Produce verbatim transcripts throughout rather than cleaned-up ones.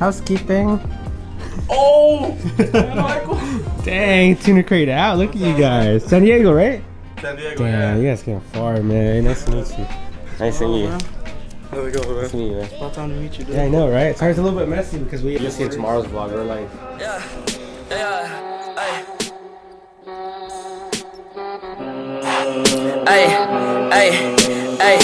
Housekeeping. Oh! Dang, TunerCrate out. Look at you guys. San Diego, right? San Diego, yeah. You guys came far, man. Nice to meet you. Nice to meet you. There we go, bro. Nice to meet you, man. It's about time to meet you, dude. Yeah, I know, right? It's hard. It's a little bit messy because we just seen tomorrow's vlog. We're like... Yeah. Yeah. Hey. Hey. Hey. Hey.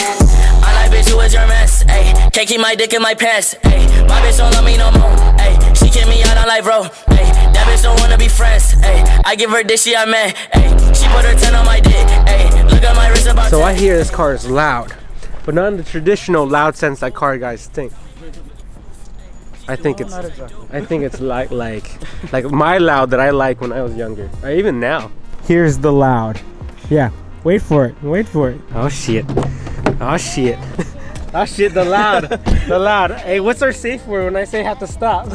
I like bitch who is your mess. Hey. Can't keep my dick in my pants. Hey. My bitch don't love me no more. Hey. She kick me out on life, bro. Hey. That bitch don't wanna be friends. Hey. I give her this shit I meant. Hey. She put her ten on my dick. Hey. Look at my wrist about. So I hear this car is loud. But not in the traditional loud sense that car guys think. I think it's, I think it's like like like my loud that I like when I was younger, or even now. Here's the loud. Yeah, wait for it, wait for it. Oh shit! Oh shit! Oh shit! The loud, the loud. Hey, what's our safe word when I say have to stop?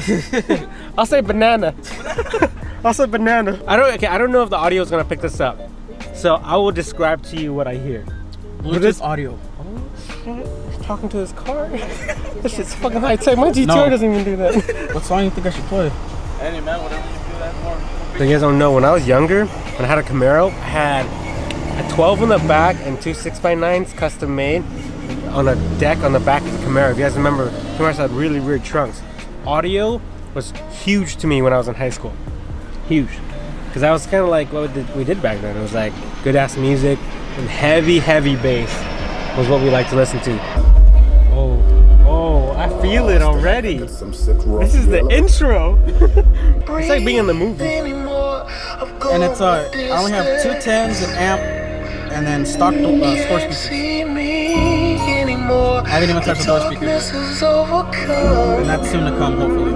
I'll say banana. I'll say banana. I don't. Okay, I don't know if the audio is gonna pick this up, so I will describe to you what I hear. What is audio? Talking to his car. This shit's fucking high tech. My G T R no. doesn't even do that. What song you think I should play? Any man, whatever you do that for. So you guys don't know, when I was younger, when I had a Camaro, I had a twelve in the back and two six by nines custom made on a deck on the back of the Camaro. If you guys remember, Camaros had really weird trunks. Audio was huge to me when I was in high school. Huge. Because I was kind of like what we did back then. It was like good ass music and heavy, heavy bass. Was what we like to listen to. Oh, oh, I feel it already. This is the intro. It's like being in the movie. And it's uh, I only have two tens, an amp, and then stock uh, store speakers. I didn't even touch the door speakers. And that's soon to come, hopefully.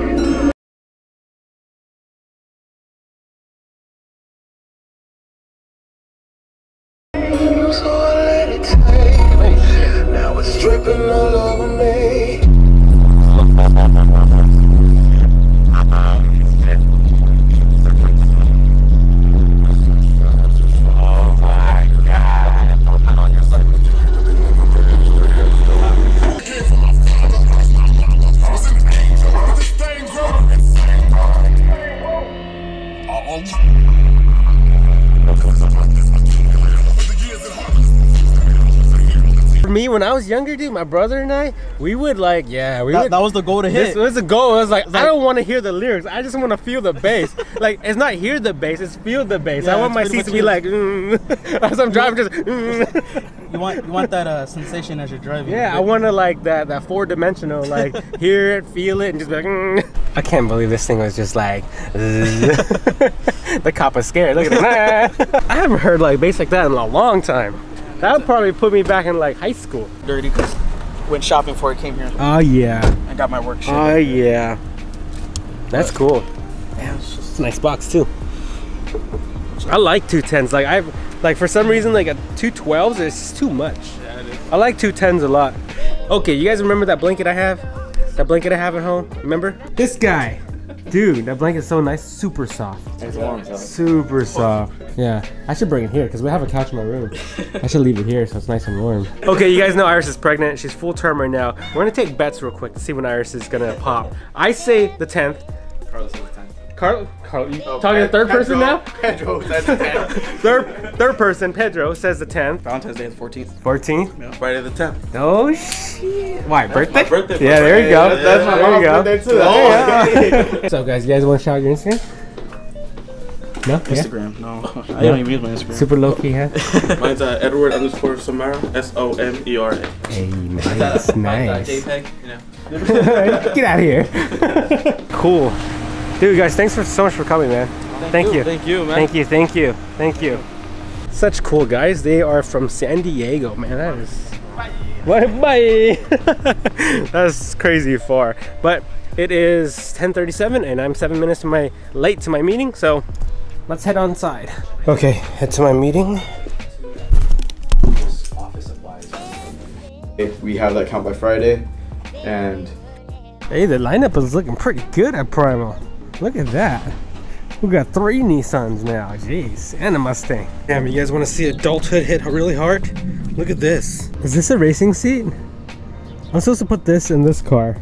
When I was younger, dude, my brother and I, we would like, yeah, we that, would, that was the goal to hit. This was the goal. I was like, I, was like, I don't want to hear the lyrics. I just want to feel the bass. Like, it's not hear the bass, it's feel the bass. Yeah, I want my seats to be like, mm. As I'm driving, just, mm. You want, you want that uh, sensation as you're driving. Yeah, I want to like that, that four dimensional, like, hear it, feel it, and just be like, mm. I can't believe this thing was just like, the cop was scared. Look at it. I haven't heard like bass like that in a long time. That would probably put me back in like high school. Dirty, because went shopping before I came here. Oh yeah. I got my work shit. Oh yeah. That's but, cool. Yeah, it's just a nice box too. I like two tens. Like I, like for some reason, like a two twelves is too much. Yeah, it is. I like two tens a lot. Okay, you guys remember that blanket I have? That blanket I have at home. Remember? This guy, dude. That blanket's so nice, super soft. It's warm, super soft. Yeah, I should bring it here because we have a couch in my room. I should leave it here so it's nice and warm. Okay, you guys know Iris is pregnant. She's full term right now. We're gonna take bets real quick to see when Iris is gonna pop. I say the tenth. Carlos says the tenth. Carl, Carl, you oh, talking to third Pedro, person now? Pedro says the tenth. third, third person. Pedro says the tenth. Valentine's Day is the fourteenth. Fourteenth. Yeah. Friday the tenth. Oh shit! Why birthday? My birthday? Yeah, there you go. Yeah, that's my mom's birthday too. Oh, yeah. What's up, guys? You guys want to shout out your Instagram? No? Instagram, yeah. no. I yeah. don't even use my Instagram. Super low key, huh? Mine's uh, Edward underscore Samara, S O M E R A. Hey, nice, nice. JPEG, you know. Get out of here. Cool. Dude, guys, thanks for so much for coming, man. Thank, thank you. you. Thank you, man. Thank you, thank you, thank you. Such cool guys. They are from San Diego, man. That is... Bye. Bye. Bye. That's crazy far. But it is ten thirty-seven, and I'm seven minutes to my late to my meeting, so... Let's head on side. Okay, head to my meeting. If we have that count by Friday, and... Hey, the lineup is looking pretty good at Primal. Look at that. We got three Nissans now, jeez, and a Mustang. Damn, you guys wanna see adulthood hit really hard? Look at this. Is this a racing seat? I'm supposed to put this in this car.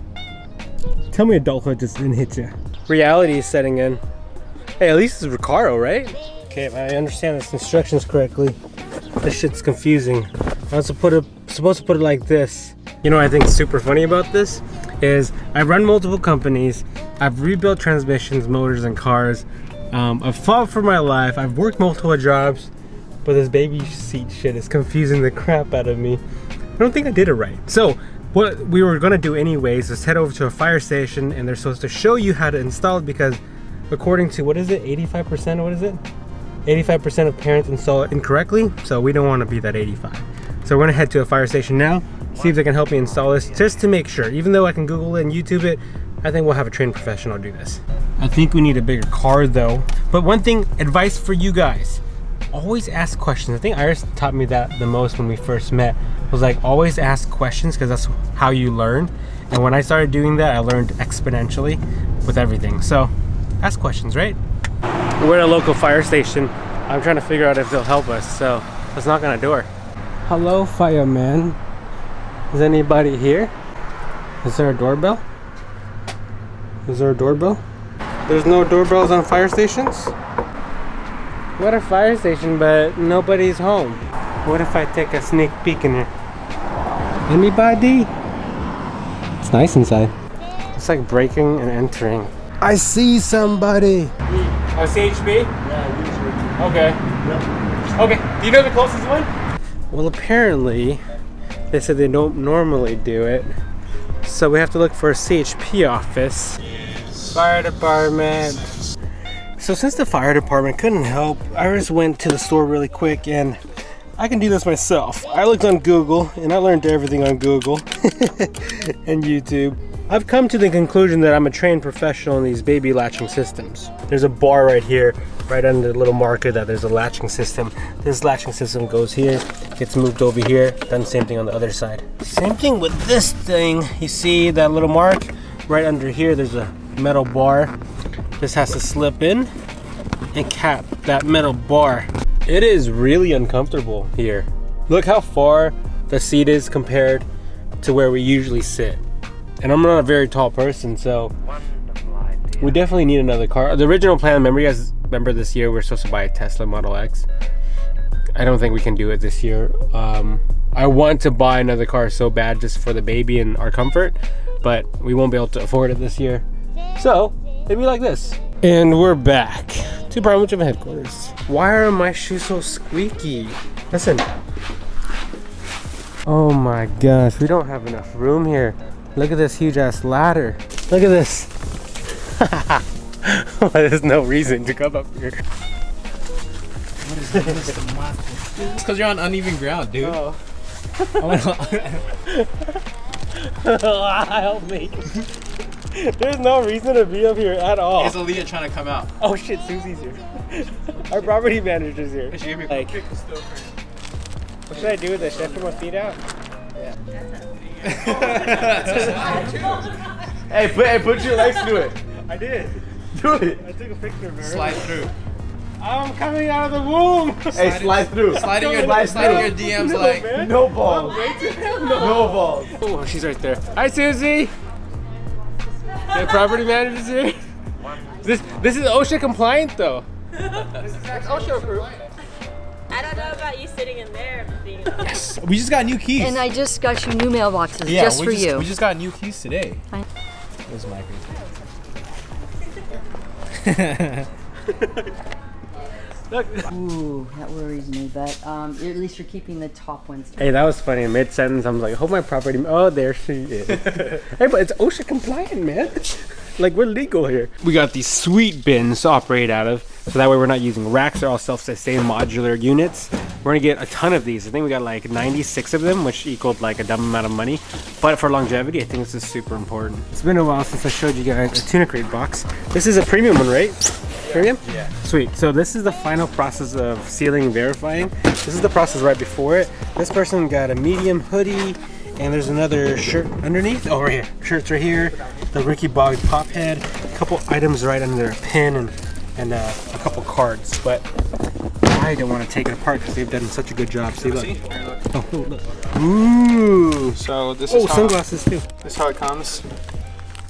Tell me adulthood just didn't hit you. Reality is setting in. Hey, at least it's Recaro, right? Okay, I understand this instructions correctly. This shit's confusing. I was supposed to put it, supposed to put it like this. You know what I think is super funny about this? Is I've run multiple companies. I've rebuilt transmissions, motors, and cars. Um, I've fought for my life. I've worked multiple jobs. But this baby seat shit is confusing the crap out of me. I don't think I did it right. So what we were gonna do anyways was head over to a fire station, and they're supposed to show you how to install it because according to, what is it, eighty-five percent, what is it? eighty-five percent of parents install it incorrectly, so we don't wanna be that eighty-five. So we're gonna head to a fire station now, see if they can help me install this, just to make sure. Even though I can Google it and YouTube it, I think we'll have a trained professional do this. I think we need a bigger car though. But one thing, advice for you guys. Always ask questions. I think Iris taught me that the most when we first met. Was like, always ask questions because that's how you learn. And when I started doing that, I learned exponentially with everything. So, ask questions, right? We're at a local fire station. I'm trying to figure out if they'll help us, so let's knock on a door. Hello, fireman. Is anybody here? Is there a doorbell? Is there a doorbell? There's no doorbells on fire stations? What a fire station, but nobody's home. What if I take a sneak peek in here? Anybody? It's nice inside. It's like breaking and entering. I see somebody. Oh, C H P? Yeah, okay. Yep. Okay, do you know the closest one? Well, apparently, they said they don't normally do it. So we have to look for a C H P office. Yes. Fire department. So since the fire department couldn't help, I just went to the store really quick, and I can do this myself. I looked on Google, and I learned everything on Google and YouTube. I've come to the conclusion that I'm a trained professional in these baby latching systems. There's a bar right here, right under the little marker that there's a latching system. This latching system goes here, gets moved over here, done same thing on the other side. Same thing with this thing. You see that little mark? Right under here, there's a metal bar. This has to slip in and cap that metal bar. It is really uncomfortable here. Look how far the seat is compared to where we usually sit. And I'm not a very tall person, so we definitely need another car. The original plan, remember you guys, remember this year we were supposed to buy a Tesla Model X? I don't think we can do it this year. Um, I want to buy another car so bad just for the baby and our comfort, but we won't be able to afford it this year. So, it'd be like this. And we're back to Primal Driven headquarters. Why are my shoes so squeaky? Listen. Oh my gosh, we don't have enough room here. Look at this huge ass ladder. Look at this. There's no reason to come up here. What is this? It's because you're on uneven ground, dude. Oh. Help me. There's no reason to be up here at all. Is Aaliyah trying to come out? Oh shit, Susie's here. Our property manager's here. She gave me like, what should I do with this? Should I put my feet out? Yeah. hey, put, hey, put your legs through it. I did. Do it. I took a picture of her. Slide through. I'm coming out of the womb. Hey, slide, slide through. Sliding your, slide slide your D Ms no, like, man. no balls. No, no balls. Oh, she's right there. Hi, Susie. The property manager's here. This this is OSHA compliant though. This is actually OSHA approved. I don't know about you sitting in there. Being yes, we just got new keys. And I just got you new mailboxes yeah, just for just, you. We just got new keys today. Fine. Those migrants. Ooh, that worries me, but um, at least you're keeping the top ones. Hey, that was funny. In mid-sentence, I was like, hope my property... Oh, there she is. Hey, but it's OSHA compliant, man. Like, we're legal here. We got these sweet bins to operate out of, so that way we're not using racks. They're all self-sustained modular units. We're gonna get a ton of these. I think we got like ninety-six of them, which equaled like a dumb amount of money. But for longevity, I think this is super important. It's been a while since I showed you guys a TunerCrate box. This is a premium one, right? Premium? Yeah. Sweet. So this is the final process of sealing and verifying. This is the process right before it. This person got a medium hoodie, and there's another shirt underneath. Oh, right here. Shirts right here. The Ricky Bobby pop head. A couple items right under a pin and, and uh, a couple cards. But I don't want to take it apart because they've done such a good job. See, look. Oh, look. Ooh. So this is oh, how sunglasses too. This is how it comes.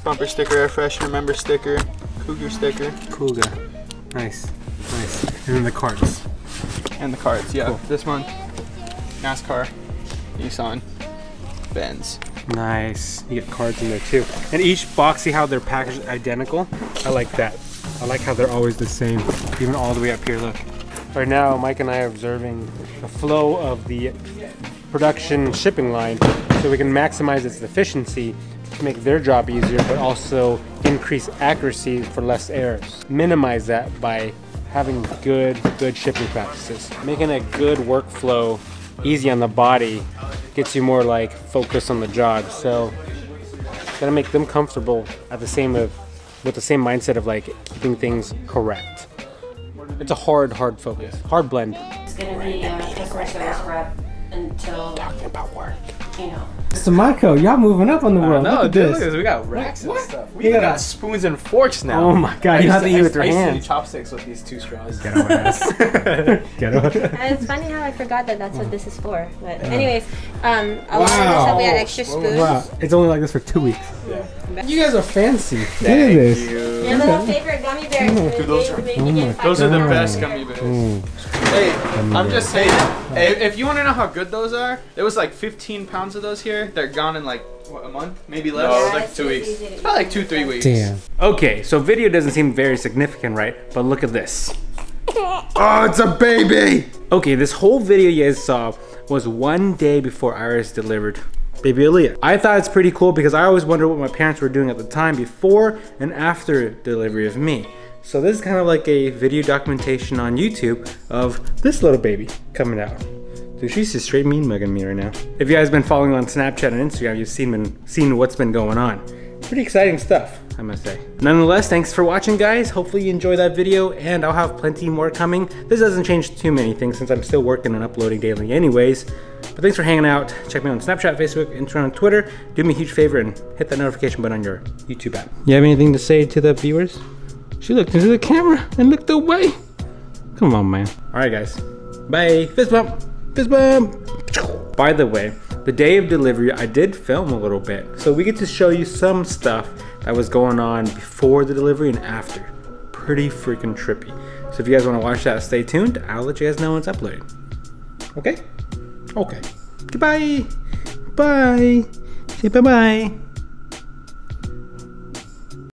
Bumper sticker, air freshener, member sticker, Cougar sticker. Cougar. Nice. Nice. And then the carts. And the carts, yeah. Cool. This one, NASCAR, Nissan, Benz. Nice. You get cards in there too. And each box, see how they're packaged identical? I like that. I like how they're always the same, even all the way up here, look. Right now, Mike and I are observing the flow of the production shipping line so we can maximize its efficiency to make their job easier, but also increase accuracy for less errors. Minimize that by having good, good shipping practices. Making a good workflow easy on the body gets you more like focused on the job. So gotta make them comfortable at the same of, with the same mindset of like keeping things correct. It's a hard, hard focus, hard blend. It's gonna be a customer service rep until talking about work. You know. So Michael, y'all moving up on the world. No, dude, look at this. We got racks what? and stuff. We yeah. got spoons and forks now. Oh my god, you have to eat with your hands. I used to do chopsticks with these two straws. Get over this. Get over this. It's funny how I forgot that that's what this is for. But yeah. anyways, um, a wow. lot of us said we had extra spoons. Wow. It's only like this for two weeks. Yeah. You guys are fancy. Look at this. You. Your little favorite gummy bears. Mm. Dude, those, are, mm. those are the best gummy bears. Mm. Hey, gummy I'm bear. just saying, if, if you want to know how good those are, there was like fifteen pounds of those here. They're gone in like what, a month, maybe less. No, yeah, like two weeks. It's probably like two, three weeks. Damn. Okay, so video doesn't seem very significant, right? But look at this. Oh, it's a baby. Okay, this whole video you guys saw was one day before Iris delivered baby Aaliyah. I thought it's pretty cool because I always wondered what my parents were doing at the time before and after delivery of me. So this is kind of like a video documentation on YouTube of this little baby coming out. Dude, she's just straight mean mugging me right now. If you guys have been following on Snapchat and Instagram, you've seen been seen what's been going on. Pretty exciting stuff, I must say. Nonetheless, thanks for watching, guys. Hopefully you enjoyed that video, and I'll have plenty more coming. This doesn't change too many things since I'm still working and uploading daily anyways. But thanks for hanging out. Check me out on Snapchat, Facebook, Instagram, and Twitter. Do me a huge favor and hit that notification button on your YouTube app. You have anything to say to the viewers? She looked into the camera and looked away. Come on, man. All right, guys. Bye. Fist bump. Fist bump. By the way, the day of delivery, I did film a little bit. So we get to show you some stuff that was going on before the delivery and after. Pretty freaking trippy. So if you guys want to watch that, stay tuned. I'll let you guys know when it's uploaded. Okay? Okay. Goodbye. Bye. Say bye-bye.